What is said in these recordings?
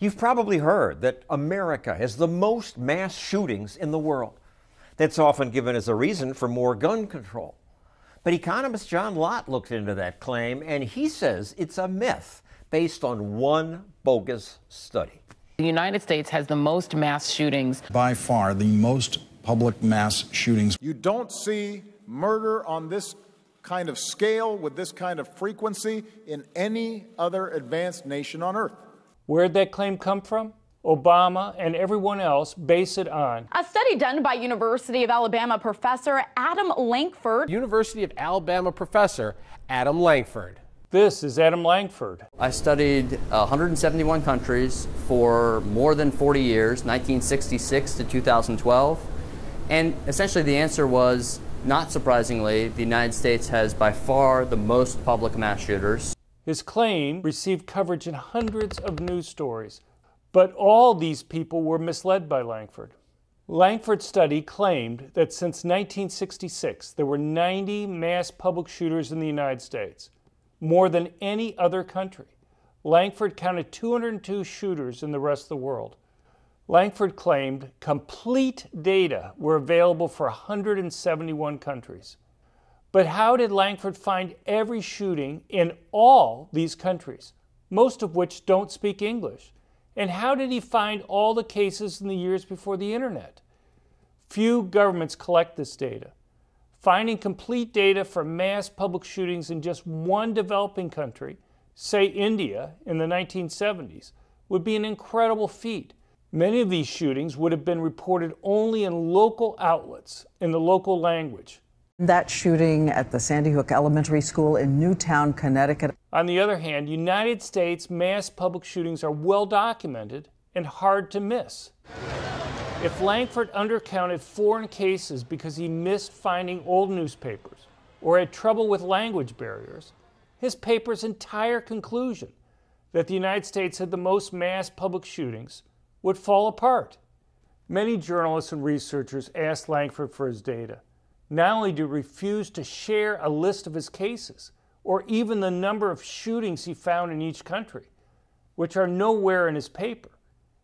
You've probably heard that America has the most mass shootings in the world. That's often given as a reason for more gun control. But economist John Lott looked into that claim, and he says it's a myth based on one bogus study. The United States has the most mass shootings. By far, the most public mass shootings. You don't see murder on this kind of scale with this kind of frequency in any other advanced nation on Earth. Where'd that claim come from? Obama and everyone else base it on. A study done by University of Alabama professor Adam Lankford. University of Alabama professor Adam Lankford. This is Adam Lankford. I studied 171 countries for more than 40 years, 1966 to 2012. And essentially the answer was, not surprisingly, the United States has by far the most public mass shooters. His claim received coverage in hundreds of news stories, but all these people were misled by Lankford. Lankford's study claimed that since 1966, there were 90 mass public shooters in the United States, more than any other country. Lankford counted 202 shooters in the rest of the world. Lankford claimed complete data were available for 171 countries. But how did Lankford find every shooting in all these countries, most of which don't speak English? And how did he find all the cases in the years before the internet? Few governments collect this data. Finding complete data for mass public shootings in just one developing country, say India in the 1970s, would be an incredible feat. Many of these shootings would have been reported only in local outlets in the local language. That shooting at the Sandy Hook Elementary School in Newtown, Connecticut. On the other hand, United States mass public shootings are well documented and hard to miss. If Lankford undercounted foreign cases because he missed finding old newspapers or had trouble with language barriers, his paper's entire conclusion that the United States had the most mass public shootings would fall apart. Many journalists and researchers asked Lankford for his data. Not only did he refuse to share a list of his cases, or even the number of shootings he found in each country, which are nowhere in his paper,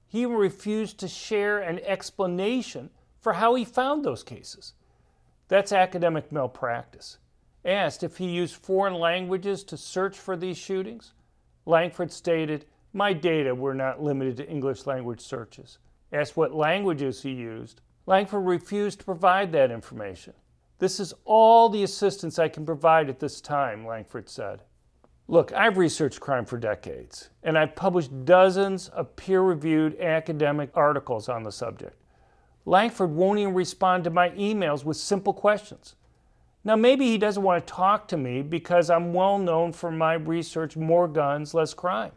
he even refused to share an explanation for how he found those cases. That's academic malpractice. Asked if he used foreign languages to search for these shootings, Lankford stated, "My data were not limited to English language searches." Asked what languages he used, Lankford refused to provide that information. "This is all the assistance I can provide at this time," Lankford said. Look, I've researched crime for decades, and I've published dozens of peer-reviewed academic articles on the subject. Lankford won't even respond to my emails with simple questions. Now, maybe he doesn't want to talk to me because I'm well known for my research, more guns, less crime.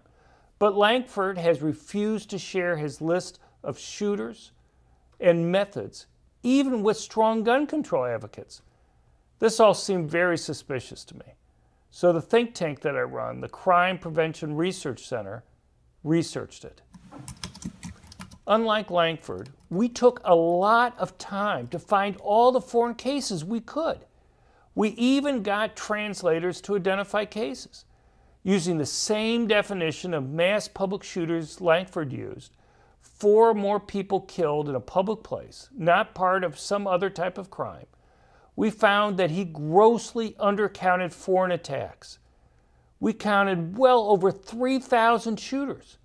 But Lankford has refused to share his list of shooters and methods, even with strong gun control advocates. This all seemed very suspicious to me. So the think tank that I run, the Crime Prevention Research Center, researched it. Unlike Lankford, we took a lot of time to find all the foreign cases we could. We even got translators to identify cases. Using the same definition of mass public shooters Lankford used, 4 more people killed in a public place, not part of some other type of crime, we found that he grossly undercounted foreign attacks. We counted well over 3,000 shooters,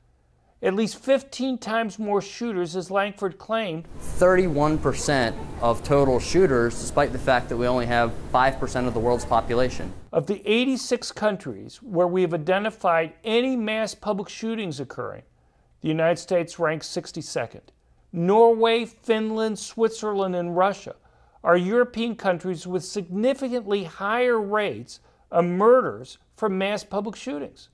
at least 15 times more shooters as Lankford claimed. 31% of total shooters, despite the fact that we only have 5% of the world's population. Of the 86 countries where we have identified any mass public shootings occurring, the United States ranks 62nd. Norway, Finland, Switzerland, and Russia are European countries with significantly higher rates of murders from mass public shootings.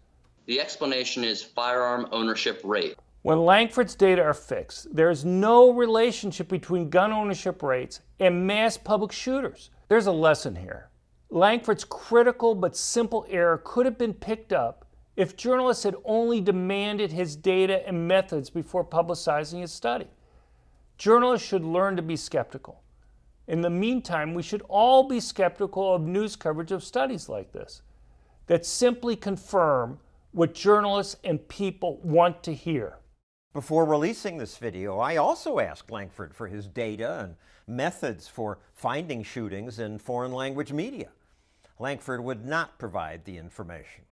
The explanation is firearm ownership rate. When Lankford's data are fixed, there is no relationship between gun ownership rates and mass public shooters. There's a lesson here. Lankford's critical but simple error could have been picked up if journalists had only demanded his data and methods before publicizing his study. Journalists should learn to be skeptical. In the meantime, we should all be skeptical of news coverage of studies like this that simply confirm what journalists and people want to hear. Before releasing this video, I also asked Lankford for his data and methods for finding shootings in foreign language media. Lankford would not provide the information.